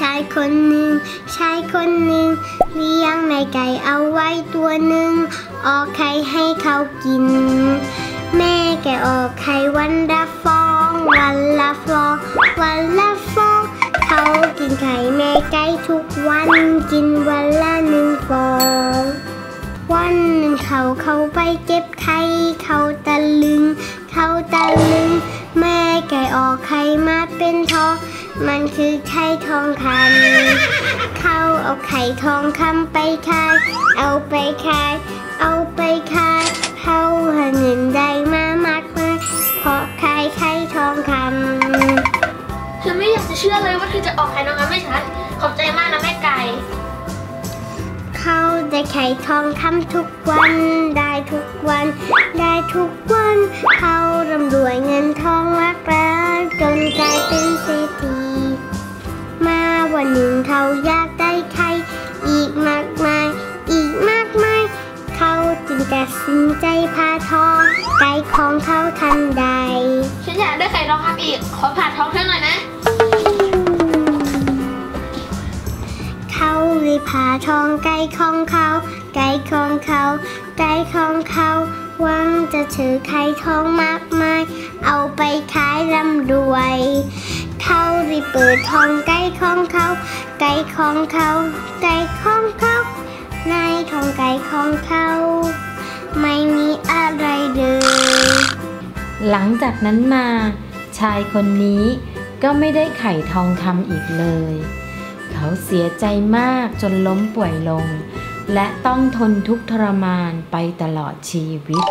ชายคนหนึ่งเลี้ยงในไก่เอาไว้ตัวหนึ่งออกไข่ให้เขากินแม่แกออกไข่วันละฟองเขากินไข่แม่ไก่ทุกวันกินวันละหนึ่งฟองวันหนึ่งเขาไปเก็บไข่เขาตะลึงแม่ไก่ออกไข่มาเป็นทองมันคือไข่ทองคำเขาเอาไข่ทองคำไปขายเขาหาเงินได้มามากมายเพราะขายไข่ทองคำฉันไม่อยากจะเชื่อเลยว่าเธอจะออกไข่ทองคำให้ฉันขอบใจมากนะแม่ไก่เขาได้ไข่ทองคำทุกวันเขาร่ำรวยเงินทองมากมายจนกลายเป็นเศรษฐีมาวันหนึ่งเขาอยากได้ไข่อีกมากมายเขาจึงตัดสินใจพาทองไก่ของเขาทันใดฉันอยากได้ไข่ทองคำอีกขอผ่าท้องเธอหน่อยนะเขาเลยพาทองไก่ของเขาหวังจะถือไข่ทองมากมายเอาไปขายร่ำรวยเขาเลยเปิดทองไก่ของเขาในทองไก่ของเขาไม่มีอะไรเลยหลังจากนั้นมาชายคนนี้ก็ไม่ได้ไข่ทองคำอีกเลยเขาเสียใจมากจนล้มป่วยลงและต้องทนทุกข์ทรมานไปตลอดชีวิต